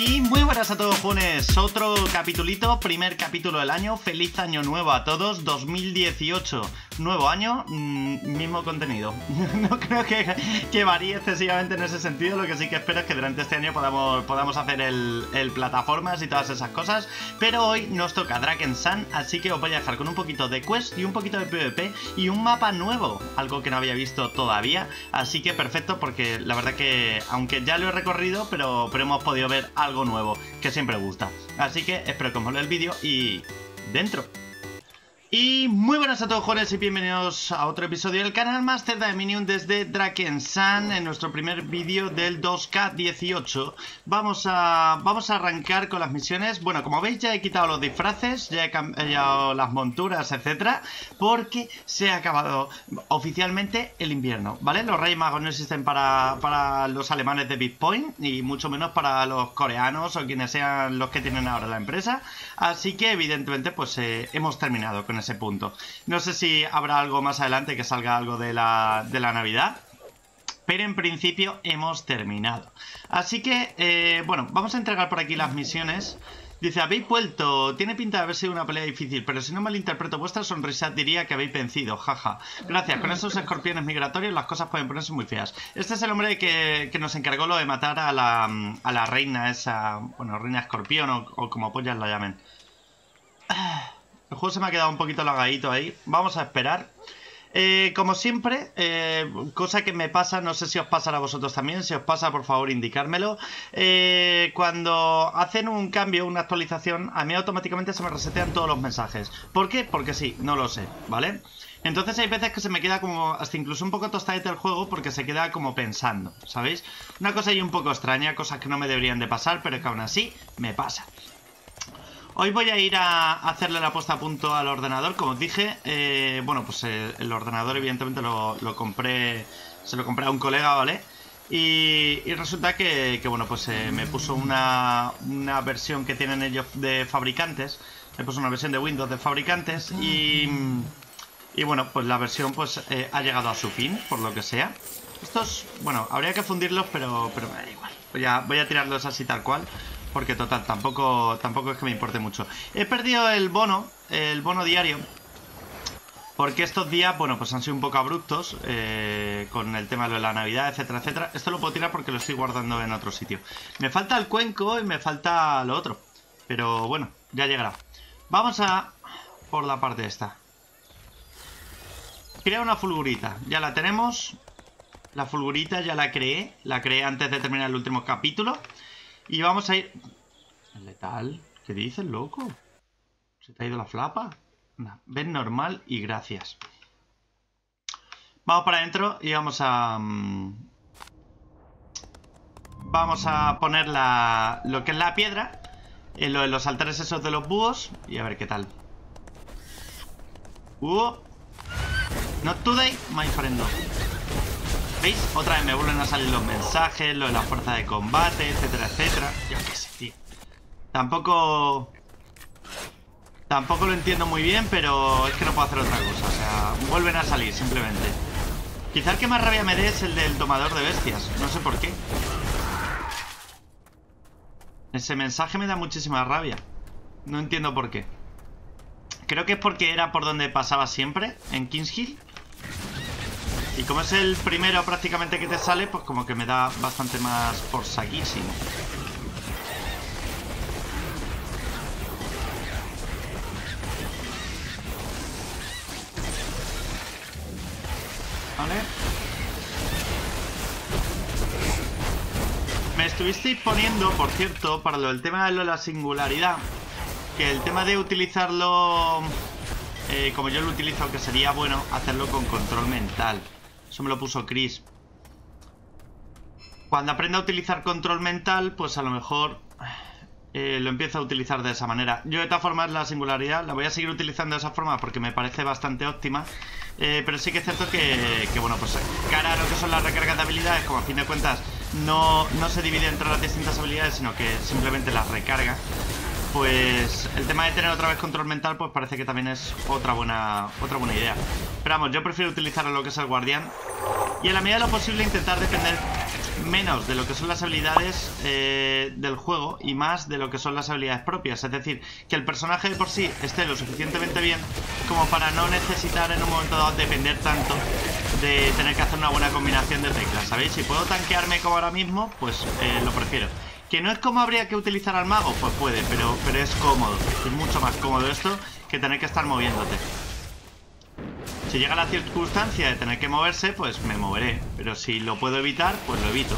Y muy buenas a todos, junes. Otro capitulito, primer capítulo del año. Feliz año nuevo a todos, 2018. Nuevo año, mismo contenido. No creo que varíe excesivamente en ese sentido. Lo que sí que espero es que durante este año podamos hacer el plataformas y todas esas cosas. Pero hoy nos toca Drakensang, así que os voy a dejar con un poquito de quest y un poquito de PvP y un mapa nuevo, algo que no había visto todavía. Así que perfecto, porque la verdad que, aunque ya lo he recorrido, pero hemos podido ver algo nuevo, que siempre gusta. Así que espero que os mole el vídeo y... ¡dentro! Y muy buenas a todos, jóvenes, y bienvenidos a otro episodio del canal Master Daeminium desde Drakensang. En nuestro primer vídeo del 2K18 vamos a arrancar con las misiones. Bueno, como veis, ya he quitado los disfraces, ya he cambiado las monturas, etcétera, porque se ha acabado oficialmente el invierno, ¿vale? Los Reyes Magos no existen para los alemanes de Bigpoint, y mucho menos para los coreanos o quienes sean los que tienen ahora la empresa. Así que evidentemente pues hemos terminado con ese punto. No sé si habrá algo más adelante que salga algo de la Navidad, pero en principio hemos terminado. Así que, bueno, vamos a entregar por aquí las misiones. Dice, habéis vuelto. Tiene pinta de haber sido una pelea difícil, pero si no malinterpreto vuestra sonrisa, diría que habéis vencido. Jaja. Gracias. Con esos escorpiones migratorios las cosas pueden ponerse muy feas. Este es el hombre que nos encargó lo de matar a la reina esa... Bueno, reina escorpión o como pollas la llamen. El juego se me ha quedado un poquito lagadito ahí. Vamos a esperar. Como siempre, cosa que me pasa, no sé si os pasará a vosotros también. Si os pasa, por favor, indicármelo. Cuando hacen un cambio, una actualización, a mí automáticamente se me resetean todos los mensajes. ¿Por qué? Porque sí, no lo sé, ¿vale? Entonces hay veces que se me queda como hasta incluso un poco tostadito el juego, porque se queda como pensando, ¿sabéis? Una cosa ahí un poco extraña, cosas que no me deberían de pasar, pero que aún así me pasa. Hoy voy a ir a hacerle la puesta a punto al ordenador, como os dije. Bueno, pues el ordenador evidentemente se lo compré a un colega, ¿vale? Y resulta que bueno, pues me puso una versión que tienen ellos de fabricantes. Me puso una versión de Windows de fabricantes y bueno, pues la versión pues ha llegado a su fin, por lo que sea. Estos, bueno, habría que fundirlos, pero me da igual. Voy a tirarlos así tal cual, porque total, tampoco es que me importe mucho. He perdido el bono diario, porque estos días, bueno, pues han sido un poco abruptos con el tema de la Navidad, etcétera, etcétera. Esto lo puedo tirar porque lo estoy guardando en otro sitio. Me falta el cuenco y me falta lo otro, pero bueno, ya llegará. Vamos a por la parte esta. Crea una fulgurita, ya la tenemos. La fulgurita ya la creé antes de terminar el último capítulo. Y vamos a ir... Letal. ¿Qué dices, loco? ¿Se te ha ido la flapa? No. Ven normal y gracias. Vamos para adentro y vamos a... Vamos a poner lo que es la piedra en los altares esos de los búhos. Y a ver qué tal. Not today, my friend. ¿Veis? Otra vez me vuelven a salir los mensajes, lo de la fuerza de combate, etcétera, etcétera. Yo qué sé, tío. Tampoco lo entiendo muy bien, pero es que no puedo hacer otra cosa. O sea, vuelven a salir, simplemente. Quizá el que más rabia me dé es el del tomador de bestias. No sé por qué. Ese mensaje me da muchísima rabia. No entiendo por qué. Creo que es porque era por donde pasaba siempre, en Kingshill. Y como es el primero prácticamente que te sale, pues como que me da bastante más por saquísimo. Vale. Me estuvisteis poniendo, por cierto, para el tema de la singularidad, que el tema de utilizarlo, como yo lo utilizo, que sería bueno hacerlo con control mental. Eso me lo puso Chris. Cuando aprenda a utilizar control mental, pues a lo mejor lo empiezo a utilizar de esa manera. Yo de todas formas la singularidad la voy a seguir utilizando de esa forma, porque me parece bastante óptima. Pero sí que es cierto que bueno, pues cara a lo que son las recargas de habilidades, como a fin de cuentas no se divide entre las distintas habilidades, sino que simplemente las recarga, pues el tema de tener otra vez control mental, pues parece que también es otra buena idea. Pero vamos, yo prefiero utilizar lo que es el guardián y, a la medida de lo posible, intentar depender menos de lo que son las habilidades del juego y más de lo que son las habilidades propias. Es decir, que el personaje de por sí esté lo suficientemente bien como para no necesitar en un momento dado depender tanto de tener que hacer una buena combinación de teclas, ¿sabéis? Si puedo tanquearme como ahora mismo, pues lo prefiero. ¿Que no es como habría que utilizar al mago? Pues puede, pero es cómodo. Es mucho más cómodo esto que tener que estar moviéndote. Si llega la circunstancia de tener que moverse, pues me moveré. Pero si lo puedo evitar, pues lo evito.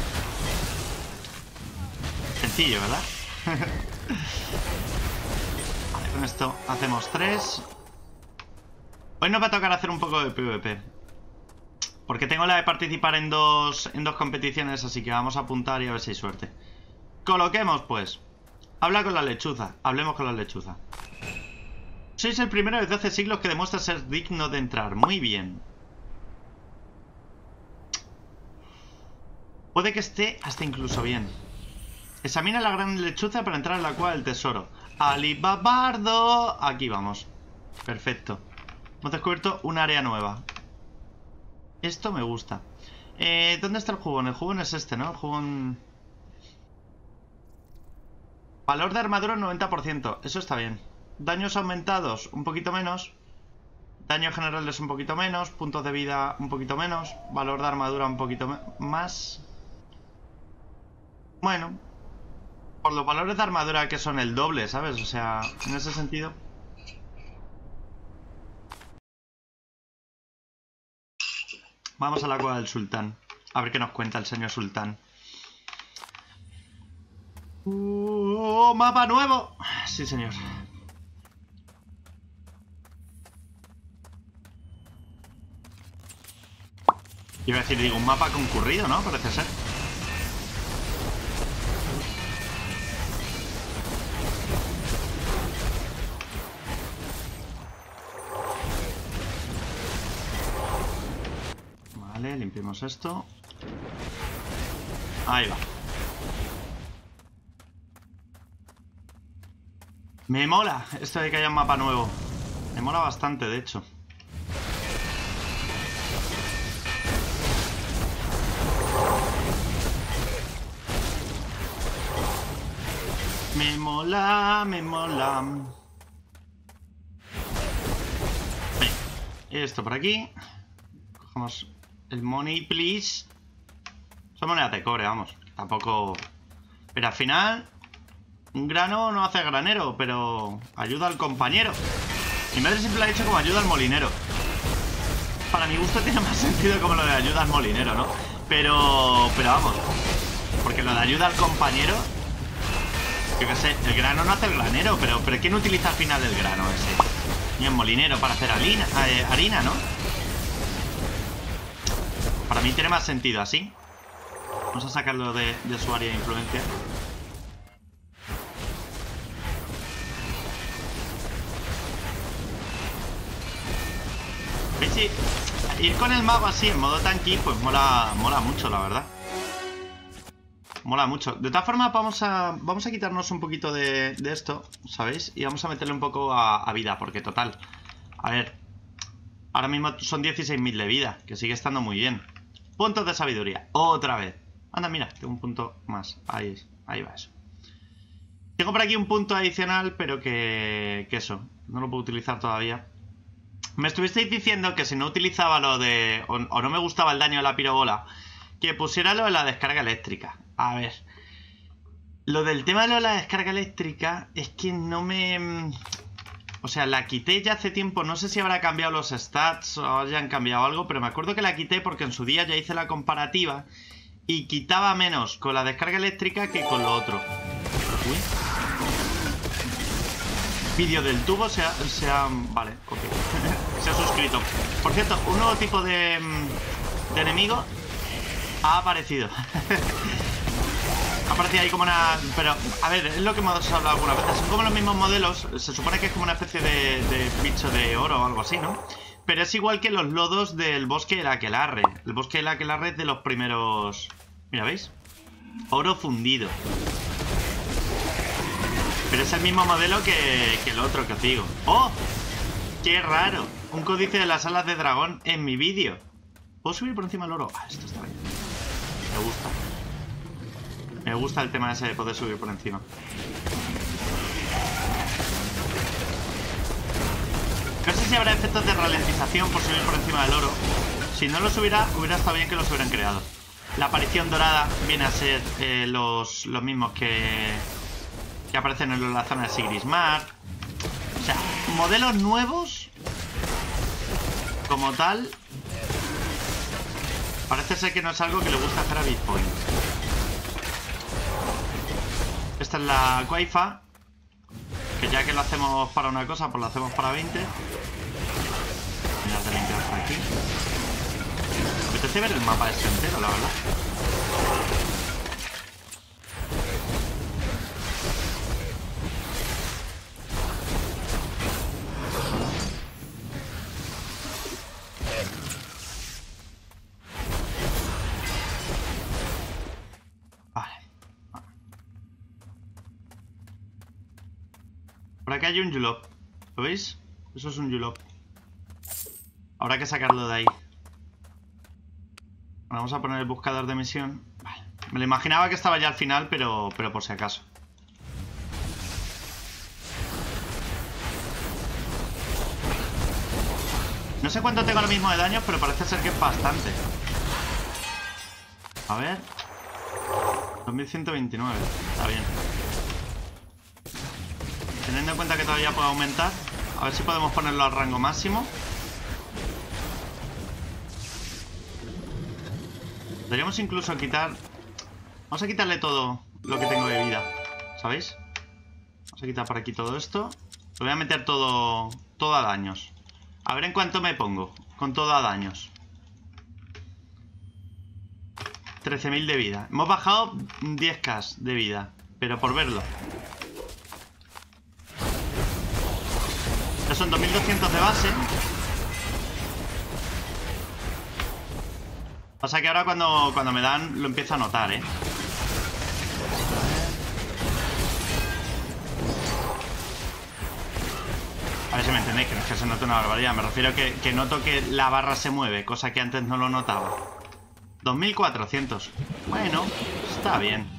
Sencillo, ¿verdad? Vale, con esto hacemos 3. Hoy nos va a tocar hacer un poco de PvP. Porque tengo la de participar en dos competiciones, así que vamos a apuntar y a ver si hay suerte. Coloquemos, pues. Habla con la lechuza. Hablemos con la lechuza. Sois el primero desde hace siglos que demuestra ser digno de entrar. Muy bien. Puede que esté hasta incluso bien. Examina la gran lechuza para entrar en la cueva del tesoro. ¡Alibabardo! Aquí vamos. Perfecto. Hemos descubierto un área nueva. Esto me gusta. ¿Dónde está el jugón? El jugón es este, ¿no? El jugón... Valor de armadura un 90%, eso está bien. Daños aumentados un poquito menos. Daño general es un poquito menos. Puntos de vida un poquito menos. Valor de armadura un poquito más. Bueno. Por los valores de armadura que son el doble, ¿sabes? O sea, en ese sentido. Vamos a la cueva del sultán. A ver qué nos cuenta el señor sultán. ¡Mapa nuevo! Sí, señor. Iba a decir, digo, un mapa concurrido, ¿no? Parece ser. Vale, limpiemos esto. Ahí va. Me mola esto de que haya un mapa nuevo. Me mola bastante, de hecho. Me mola, me mola. Bien. Esto por aquí. Cogemos el money, please. Son monedas de cobre, vamos. Tampoco... Pero al final... Un grano no hace granero, pero ayuda al compañero. Mi madre siempre lo ha dicho como ayuda al molinero. Para mi gusto tiene más sentido como lo de ayuda al molinero, ¿no? Pero vamos. Porque lo de ayuda al compañero... Yo qué sé, el grano no hace el granero, pero ¿quién utiliza al final el grano ese? Ni el molinero para hacer harina, ¿no? Para mí tiene más sentido así. Vamos a sacarlo de su área de influencia. Sí, ir con el mago así en modo tanky pues mola mucho, la verdad. Mola mucho. De todas formas vamos a quitarnos un poquito de esto, ¿sabéis? Y vamos a meterle un poco a vida, porque total. A ver, ahora mismo son 16.000 de vida, que sigue estando muy bien. Puntos de sabiduría, otra vez. Anda, mira, tengo un punto más. Ahí va eso. Tengo por aquí un punto adicional, pero que eso, no lo puedo utilizar todavía. Me estuvisteis diciendo que si no utilizaba lo de... O no me gustaba el daño de la pirobola, que pusiera lo de la descarga eléctrica. A ver. Lo del tema de lo de la descarga eléctrica es que no me... O sea, la quité ya hace tiempo. No sé si habrá cambiado los stats o hayan cambiado algo, pero me acuerdo que la quité porque en su día ya hice la comparativa y quitaba menos con la descarga eléctrica que con lo otro. Uy. Vídeo del tubo se ha... Vale, ok. Se ha suscrito. Por cierto, un nuevo tipo de enemigo ha aparecido. Ha aparecido ahí como una... Pero, a ver, es lo que hemos hablado algunas veces. Son como los mismos modelos. Se supone que es como una especie de bicho de oro o algo así, ¿no? Pero es igual que los lodos del bosque del aquelarre. El bosque del aquelarre es de los primeros... Mira, ¿veis? Oro fundido. Pero es el mismo modelo que el otro que os digo. ¡Oh! ¡Qué raro! Un códice de las alas de dragón en mi vídeo. ¿Puedo subir por encima del oro? Ah, esto está bien. Me gusta. Me gusta el tema ese de poder subir por encima. No sé si habrá efectos de ralentización por subir por encima del oro. Si no lo subiera, hubiera estado bien que los hubieran creado. La aparición dorada viene a ser los mismos que aparecen en la zona de Sigris Mar. O sea, modelos nuevos como tal. Parece ser que no es algo que le gusta hacer a Bigpoint. Esta es la Guaifa, que ya que lo hacemos para una cosa, pues lo hacemos para 20. Voy a limpiar por aquí. Me apetece ver el mapa este entero, la verdad. Por acá hay un yulop. ¿Lo veis? Eso es un yulop. Habrá que sacarlo de ahí. Vamos a poner el buscador de misión. Vale. Me lo imaginaba que estaba ya al final, pero por si acaso. No sé cuánto tengo ahora mismo de daños, pero parece ser que es bastante. A ver. 2129. Está bien. Teniendo en cuenta que todavía puedo aumentar. A ver si podemos ponerlo al rango máximo. Podríamos incluso quitar... Vamos a quitarle todo lo que tengo de vida, ¿sabéis? Vamos a quitar por aquí todo esto. Lo voy a meter todo a daños. A ver en cuánto me pongo con todo a daños. 13.000 de vida. Hemos bajado 10k de vida, pero por verlo. Son 2200 de base. Pasa que ahora cuando me dan lo empiezo a notar, ¿eh? A ver si me entendéis, que no es que se note una barbaridad. Me refiero que noto que la barra se mueve, cosa que antes no lo notaba. 2400. Bueno, está bien.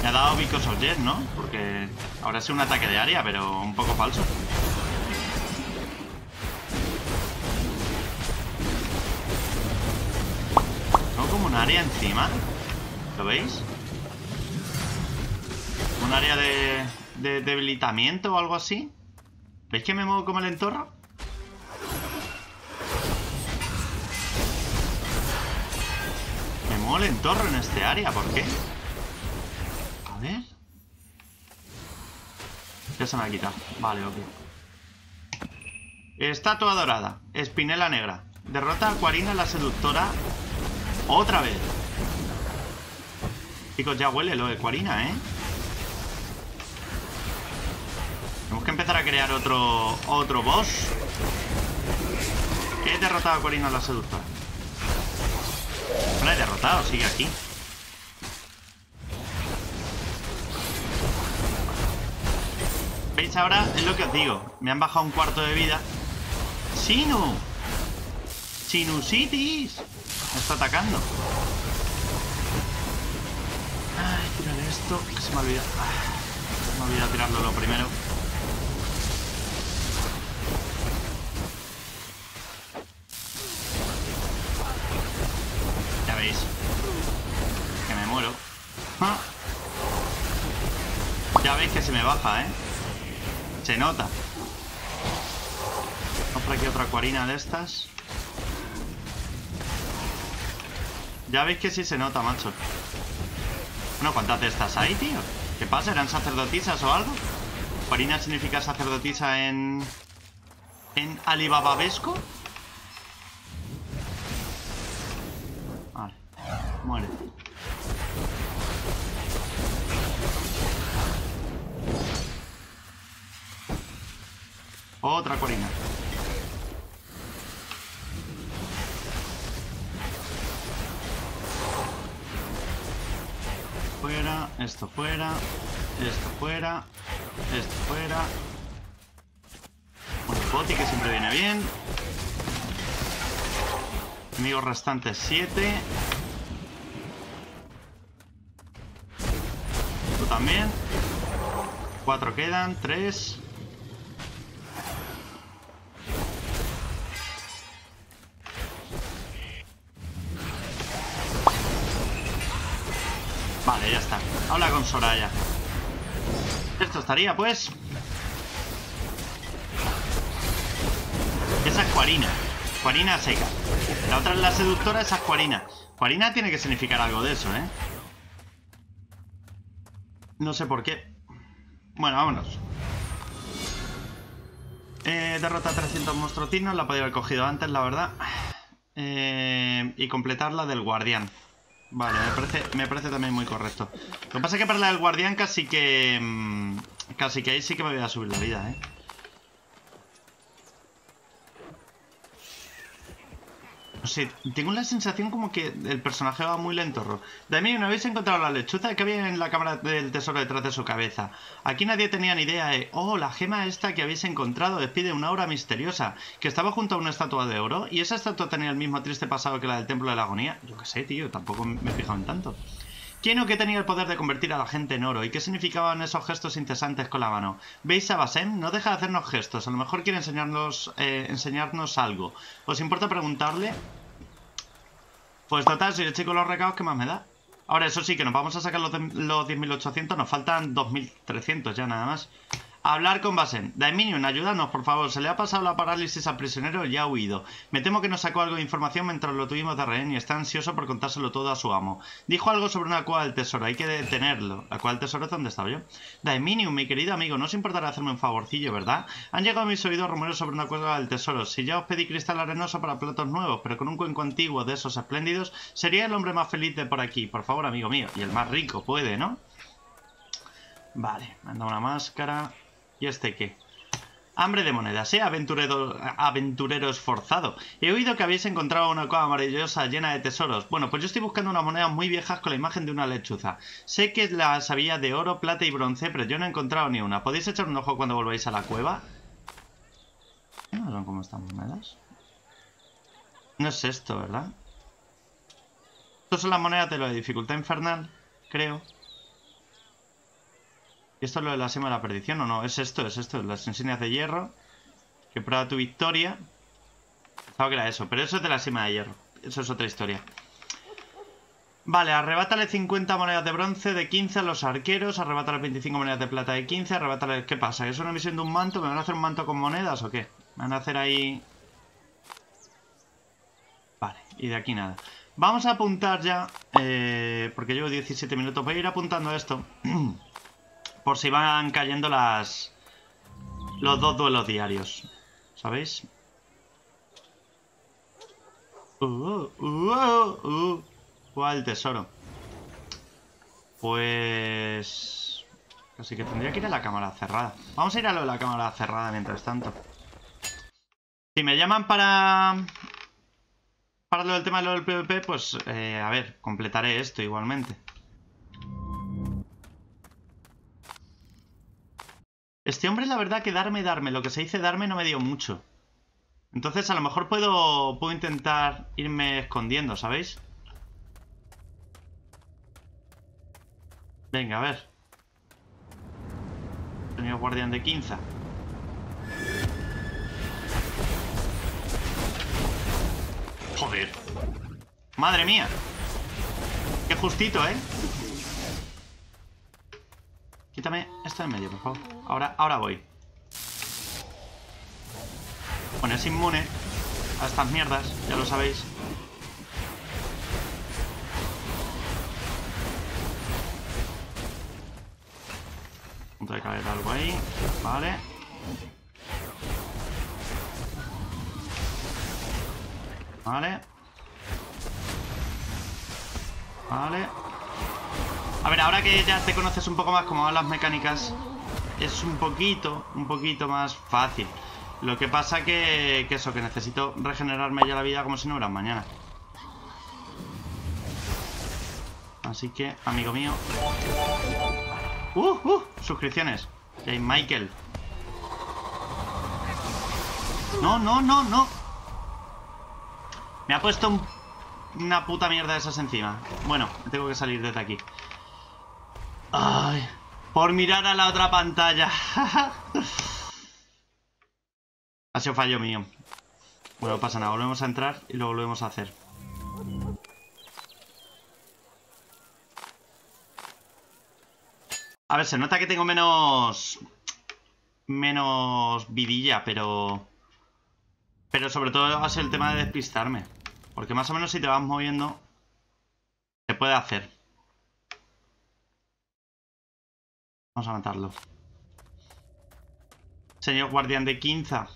Me ha dado Because of Jet, ¿no? Porque ahora es un ataque de área, pero un poco falso. Tengo como un área encima. ¿Lo veis? Un área de debilitamiento o algo así. ¿Veis que me muevo como el entorno? Me muevo el entorno en este área, ¿por qué? A ver. Ya se me ha quitado. Vale, ok. Estatua dorada. Espinela negra. Derrota a Quarina la seductora. Otra vez. Chicos, ya huele lo de Quarina, ¿eh? Tenemos que empezar a crear otro boss. He derrotado a Quarina la seductora. No la he derrotado, sigue aquí. ¿Veis ahora? Es lo que os digo. Me han bajado un cuarto de vida. ¡Sinu! ¡Sinusitis! Me está atacando. Ay, tiraré esto. Que se me ha olvidado. Se me ha olvidado tirarlo lo primero. Ya veis. Que me muero. ¿Ah? Ya veis que se me baja, ¿eh? Se nota. Vamos por aquí otra Quarina de estas. Ya veis que sí se nota, macho. Bueno, ¿cuántas de estas hay, tío? ¿Qué pasa? ¿Eran sacerdotisas o algo? Quarina significa sacerdotisa en alibababesco. Vale, muere. Otra Quarina. Fuera, esto fuera, esto fuera, esto fuera. Un boti que siempre viene bien. Enemigos restantes 7. también. 4 quedan, 3. Vale, ya está. Habla con Soraya. Esto estaría, pues. Esa es Quarina. Quarina seca. La otra es la seductora, esa es Quarina. Quarina tiene que significar algo de eso, ¿eh? No sé por qué. Bueno, vámonos. Derrota a 300 monstruos tinos. La podía haber cogido antes, la verdad. Y completar la del guardián. Vale, me parece también muy correcto. Lo que pasa es que para la del guardián casi que ahí sí que me voy a subir la vida, ¿eh? O sea, tengo la sensación como que el personaje va muy lento. Daeminium, ¿habéis encontrado la lechuza que había en la cámara del tesoro detrás de su cabeza? Aquí nadie tenía ni idea de... Oh, la gema esta que habéis encontrado despide una aura misteriosa, que estaba junto a una estatua de oro, y esa estatua tenía el mismo triste pasado que la del templo de la agonía. Yo qué sé, tío, tampoco me he fijado en tanto. ¿Quién o qué tenía el poder de convertir a la gente en oro? ¿Y qué significaban esos gestos incesantes con la mano? ¿Veis a Basen? No deja de hacernos gestos. A lo mejor quiere enseñarnos algo. ¿Os importa preguntarle? Pues total, si el chico los recados, ¿qué más me da? Ahora, eso sí, que nos vamos a sacar los 10.800. Nos faltan 2.300 ya nada más. Hablar con Basen. Daeminium, ayúdanos, por favor. Se le ha pasado la parálisis al prisionero y ha huido. Me temo que nos sacó algo de información mientras lo tuvimos de rehén y está ansioso por contárselo todo a su amo. Dijo algo sobre una cueva del tesoro. Hay que detenerlo. ¿La cueva del tesoro es donde estaba yo? Daeminium, mi querido amigo, no os importará hacerme un favorcillo, ¿verdad? Han llegado a mis oídos rumores sobre una cueva del tesoro. Si ya os pedí cristal arenoso para platos nuevos, pero con un cuenco antiguo de esos espléndidos, sería el hombre más feliz de por aquí. Por favor, amigo mío. Y el más rico puede, ¿no? Vale, me han dado una máscara... ¿Y este qué? Hambre de moneda, sea aventurero esforzado. He oído que habéis encontrado una cueva maravillosa llena de tesoros. Bueno, pues yo estoy buscando unas monedas muy viejas con la imagen de una lechuza. Sé que las había de oro, plata y bronce, pero yo no he encontrado ni una. ¿Podéis echar un ojo cuando volváis a la cueva? No son como estas monedas. No es esto, ¿verdad? Estas son las monedas de la dificultad infernal, creo. ¿Y esto es lo de la sima de la perdición o no? Es esto, las insignias de hierro. Que prueba tu victoria. Pensaba que era eso, pero eso es de la sima de hierro. Eso es otra historia. Vale, arrebátale 50 monedas de bronce de 15 a los arqueros. Arrebátale 25 monedas de plata de 15. Arrebátale... ¿Qué pasa? ¿Es una misión de un manto? ¿Me van a hacer un manto con monedas o qué? ¿Me van a hacer ahí...? Vale, y de aquí nada. Vamos a apuntar ya... porque llevo 17 minutos. Voy a ir apuntando esto. Por si van cayendo los dos duelos diarios, ¿sabéis? ¿Cuál tesoro? Pues... Así que tendría que ir a la cámara cerrada. Vamos a ir a lo de la cámara cerrada mientras tanto. Si me llaman para lo del tema de lo del PvP, pues a ver, completaré esto igualmente. Este hombre, la verdad, que darme, lo que se dice darme no me dio mucho. Entonces, a lo mejor puedo intentar irme escondiendo, ¿sabéis? Venga, a ver. Señor guardián de 15. Joder. Madre mía. Qué justito, ¿eh? Quítame esto en medio, por favor. Ahora voy. Bueno, es inmune a estas mierdas, ya lo sabéis. Punto de caer algo ahí. Vale. Vale. Vale. A ver, ahora que ya te conoces un poco más cómo van las mecánicas, es un poquito más fácil. Lo que pasa que eso, que necesito regenerarme ya la vida como si no hubiera mañana. Así que, amigo mío... Suscripciones. Hey, Michael. No. Me ha puesto una puta mierda de esas encima. Bueno, tengo que salir desde aquí. Ay. Por mirar a la otra pantalla. Ha sido fallo mío. Bueno, no pasa nada. Volvemos a entrar y lo volvemos a hacer. A ver, se nota que tengo menos vidilla, pero sobre todo va a ser el tema de despistarme. Porque más o menos si te vas moviendo, se puede hacer. Vamos a matarlo. Señor guardián de Quinza.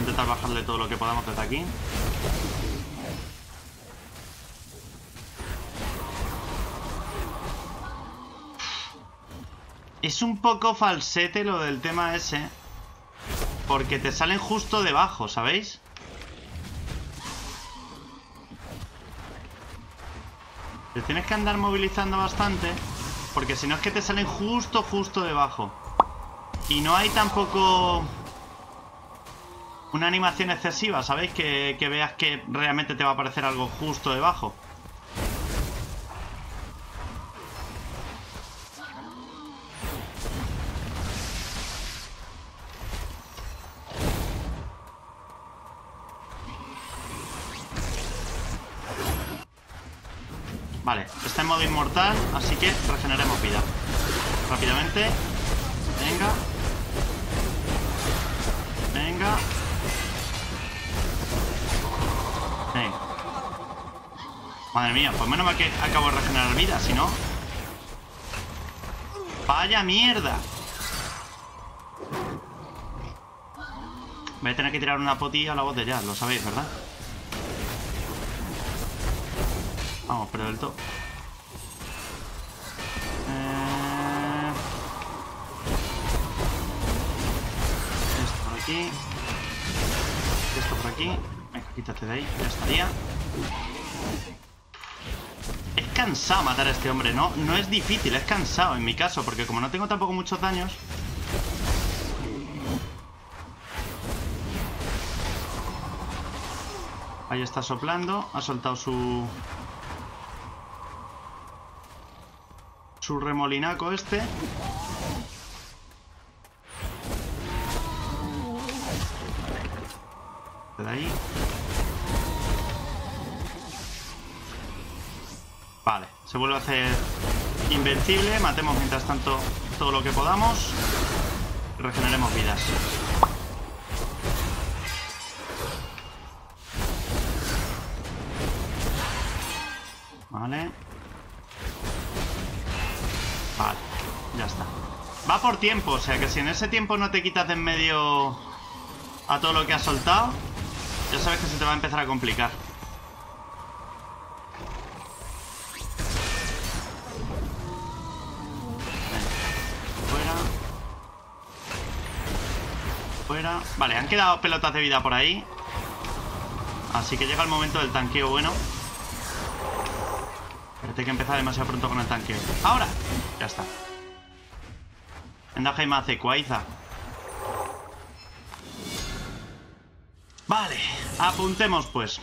Intentar bajarle todo lo que podamos desde aquí. Es un poco falsete lo del tema ese, porque te salen justo debajo, ¿sabéis? Te tienes que andar movilizando bastante, porque si no es que te salen justo debajo. Y no hay tampoco una animación excesiva, ¿sabéis? Que veas que realmente te va a aparecer algo justo debajo. Vale, está en modo inmortal, así que regeneremos vida. Rápidamente. Venga. Venga. Madre mía, pues menos mal que acabo de regenerar vida, si no... ¡Vaya mierda! Voy a tener que tirar una potilla a la botella, lo sabéis, ¿verdad? Vamos, pero del todo. Esto por aquí. Esto por aquí. Venga, quítate de ahí, ya estaría. Es cansado matar a este hombre, no es difícil, es cansado en mi caso, porque como no tengo tampoco muchos daños. Ahí está soplando, ha soltado su remolinaco este. De ahí. Vale, se vuelve a hacer invencible. Matemos mientras tanto todo lo que podamos. Regeneremos vidas. Vale. Vale, ya está. Va por tiempo, o sea que si en ese tiempo no te quitas de en medio a todo lo que has soltado, ya sabes que se te va a empezar a complicar. Vale, han quedado pelotas de vida por ahí. Así que llega el momento del tanqueo bueno. Pero hay que empezar demasiado pronto con el tanqueo. ¡Ahora! Ya está. Endaja y mace, cuaiza. Vale, apuntemos pues.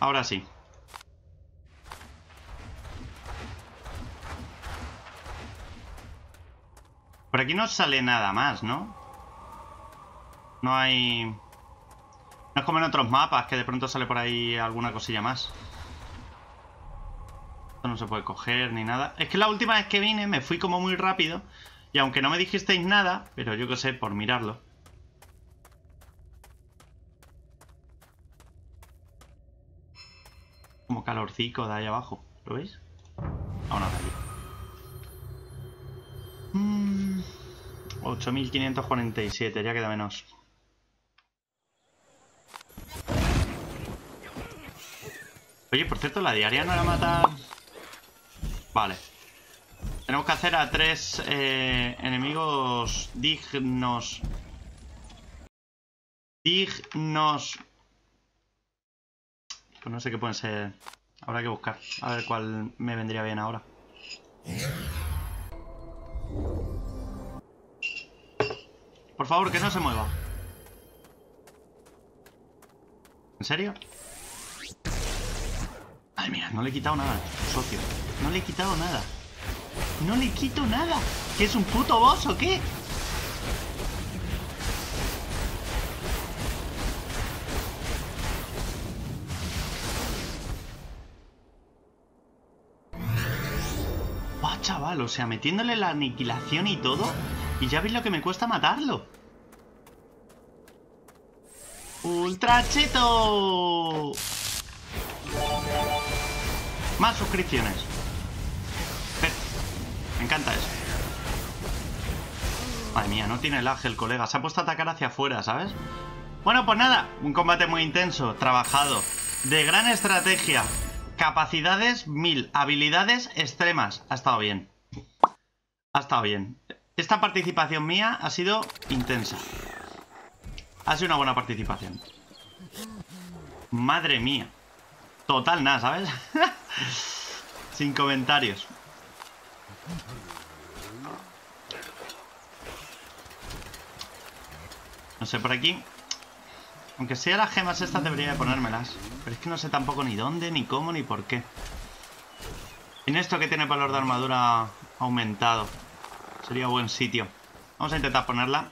Ahora sí. Por aquí no sale nada más, ¿no? No hay... No es como en otros mapas, que de pronto sale por ahí alguna cosilla más. Esto no se puede coger ni nada. Es que la última vez que vine me fui como muy rápido. Y aunque no me dijisteis nada, pero yo qué sé, por mirarlo. Como calorcico de ahí abajo, ¿lo veis? Ahora de ahí. 8547, ya queda menos. Oye, por cierto, la diaria no la mata. Vale. Tenemos que hacer a 3 enemigos dignos. Dignos. Pues no sé qué pueden ser. Habrá que buscar, a ver cuál me vendría bien ahora. Por favor, que no se mueva. ¿En serio? Ay, mira, no le he quitado nada, socio. No le he quitado nada. No le quito nada. ¿Que es un puto boss o qué? Buah, chaval, o sea, metiéndole la aniquilación y todo. Y ya veis lo que me cuesta matarlo. ¡Ultra cheto! Más suscripciones. Me encanta eso. Madre mía, no tiene lag el colega. Se ha puesto a atacar hacia afuera, ¿sabes? Bueno, pues nada. Un combate muy intenso, trabajado, de gran estrategia. Capacidades 1000. Habilidades extremas. Ha estado bien. Ha estado bien. Esta participación mía ha sido intensa. Ha sido una buena participación. Madre mía. Total nada, ¿sabes? Sin comentarios. No sé, por aquí. Aunque sea las gemas estas debería de ponérmelas. Pero es que no sé tampoco ni dónde, ni cómo, ni por qué. En esto que tiene valor de armadura aumentado. Sería buen sitio. Vamos a intentar ponerla.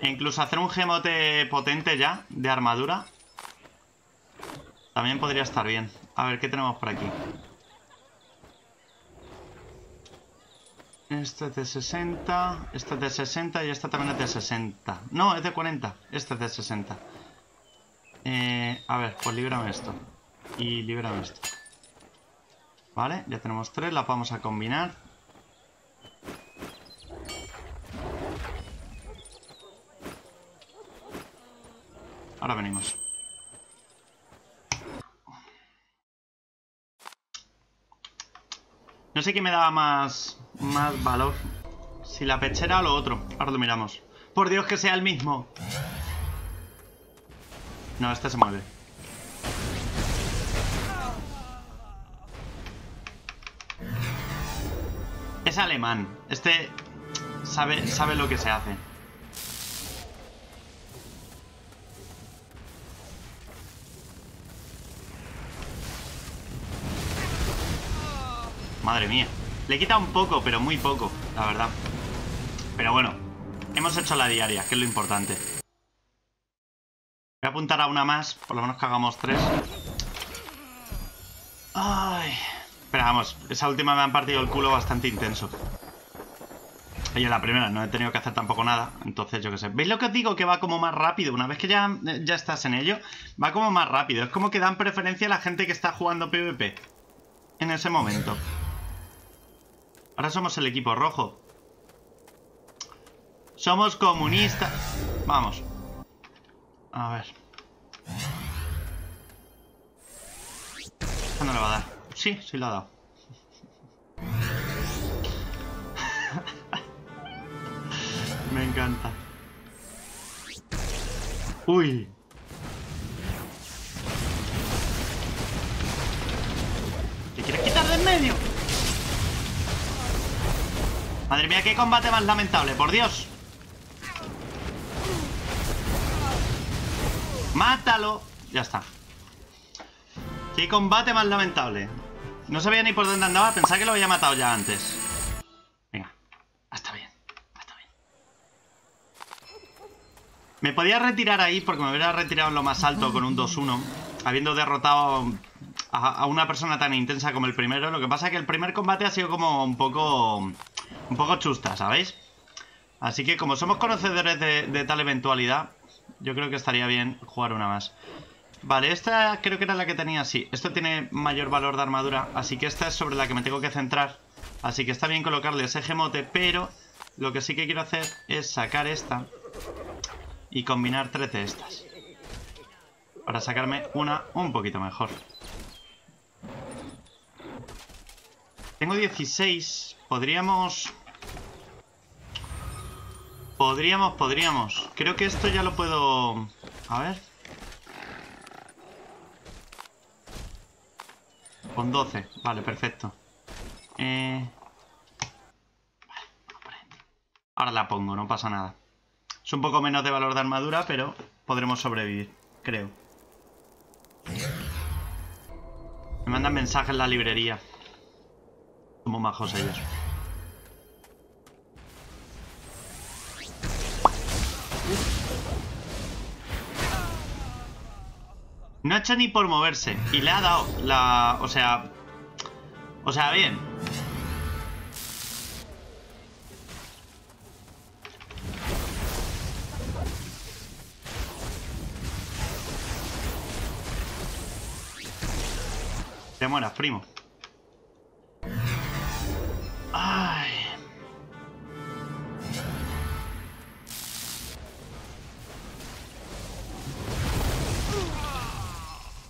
E incluso hacer un gemote potente ya de armadura. También podría estar bien. A ver, ¿qué tenemos por aquí? Este es de 60. Este es de 60 y esta también es de 60. No, es de 40. Este es de 60. A ver, pues líbrame esto. Y líbrame esto. Vale, ya tenemos tres. Las vamos a combinar. Ahora venimos. No sé qué me daba más valor. Si la pechera o lo otro. Ahora lo miramos. ¡Por Dios que sea el mismo! No, este se mueve. Es alemán. Este sabe lo que se hace. Madre mía. Le quita un poco, pero muy poco, la verdad. Pero bueno, hemos hecho la diaria, que es lo importante. Voy a apuntar a una más, por lo menos que hagamos tres. Ay. Pero vamos, esa última me han partido el culo bastante intenso. Y en la primera no he tenido que hacer tampoco nada, entonces yo qué sé. ¿Veis lo que os digo? Que va como más rápido. Una vez que ya estás en ello, va como más rápido. Es como que dan preferencia a la gente que está jugando PvP en ese momento. Ahora somos el equipo rojo. Somos comunistas. Vamos. A ver. Esta no le va a dar. Sí, sí la ha dado. Me encanta. Uy. ¿Te quieres quitar de en medio? Madre mía, qué combate más lamentable, por Dios. ¡Mátalo! Ya está. Qué combate más lamentable. No sabía ni por dónde andaba, pensaba que lo había matado ya antes. Venga, está bien, está bien. Me podía retirar ahí porque me hubiera retirado en lo más alto con un 2-1. Habiendo derrotado a una persona tan intensa como el primero. Lo que pasa es que el primer combate ha sido como un poco chusta, ¿sabéis? Así que como somos conocedores de tal eventualidad, yo creo que estaría bien jugar una más. Vale, esta creo que era la que tenía, sí. Esto tiene mayor valor de armadura, así que esta es sobre la que me tengo que centrar. Así que está bien colocarle ese gemote, pero lo que sí que quiero hacer es sacar esta y combinar 3 de estas para sacarme una un poquito mejor. Tengo 16. Podríamos. Creo que esto ya lo puedo... A ver. Con 12. Vale, perfecto. Ahora la pongo, no pasa nada. Es un poco menos de valor de armadura, pero podremos sobrevivir, creo. Me mandan mensajes en la librería. Somos majos ellos. No ha hecho ni por moverse. Y le ha dado la... O sea, bien. Te mueras, primo. Ay.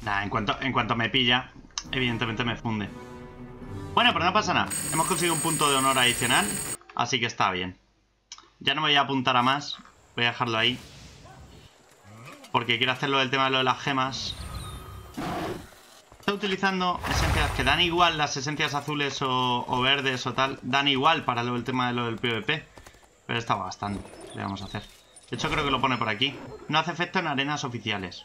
Nah, en cuanto me pilla, evidentemente me funde. Bueno, pero no pasa nada. Hemos conseguido un punto de honor adicional, así que está bien. Ya no me voy a apuntar a más. Voy a dejarlo ahí, porque quiero hacerlo del tema de lo de las gemas. Estoy utilizando esencias que dan igual, las esencias azules o verdes o tal, dan igual para el tema de lo del PvP. Pero está bastante, le vamos a hacer. De hecho creo que lo pone por aquí. No hace efecto en arenas oficiales.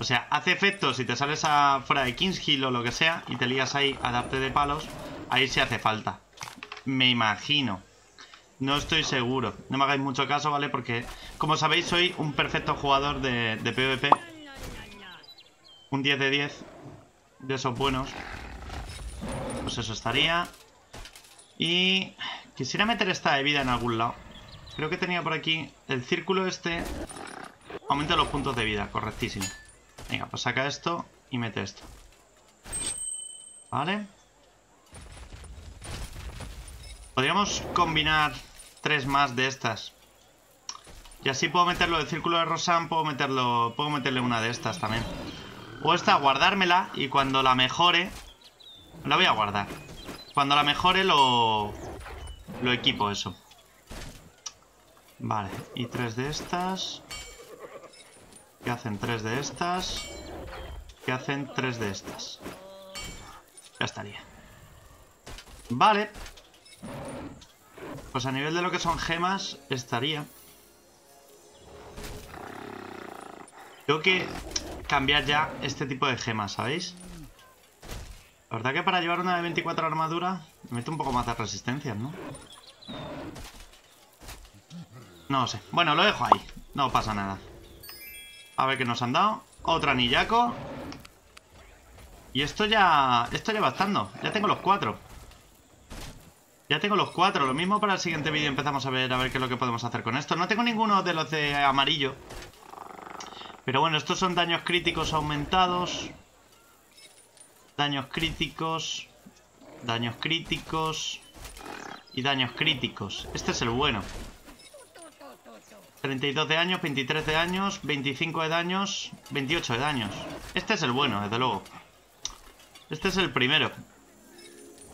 O sea, hace efecto si te sales fuera de Kingshill o lo que sea y te lías ahí a darte de palos. Ahí sí hace falta. Me imagino. No estoy seguro. No me hagáis mucho caso, ¿vale? Porque como sabéis soy un perfecto jugador de PvP. Un 10 de 10. De esos buenos. Pues eso estaría. Y quisiera meter esta de vida en algún lado. Creo que tenía por aquí el círculo este. Aumenta los puntos de vida, correctísimo. Venga, pues saca esto y mete esto. Vale. Podríamos combinar 3 más de estas. Y así puedo meterlo del círculo de Rosan. Puedo meterle una de estas también. O esta, guardármela y cuando la mejore... La voy a guardar. Cuando la mejore lo equipo eso. Vale, y 3 de estas. ¿Qué hacen 3 de estas? ¿Qué hacen 3 de estas? Ya estaría. Vale. Pues a nivel de lo que son gemas, estaría. Creo que... cambiar ya este tipo de gemas, ¿sabéis? La verdad que para llevar una de 24 armadura me meto un poco más de resistencia, ¿no? No lo sé. Bueno, lo dejo ahí. No pasa nada. A ver qué nos han dado. Otro anillaco. Y esto ya bastando. Ya tengo los 4. Ya tengo los 4. Lo mismo para el siguiente vídeo empezamos a ver qué es lo que podemos hacer con esto. No tengo ninguno de los de amarillo. Pero bueno, estos son daños críticos aumentados. Daños críticos. Daños críticos. Y daños críticos. Este es el bueno. 32 de daños, 23 de daños, 25 de daños, 28 de daños. Este es el bueno, desde luego. Este es el primero.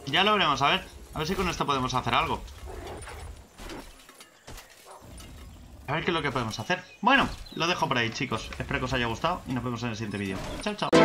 Ya lo veremos, a ver. A ver si con esto podemos hacer algo. A ver qué es lo que podemos hacer. Bueno, lo dejo por ahí, chicos. Espero que os haya gustado y nos vemos en el siguiente vídeo. Chao, chao.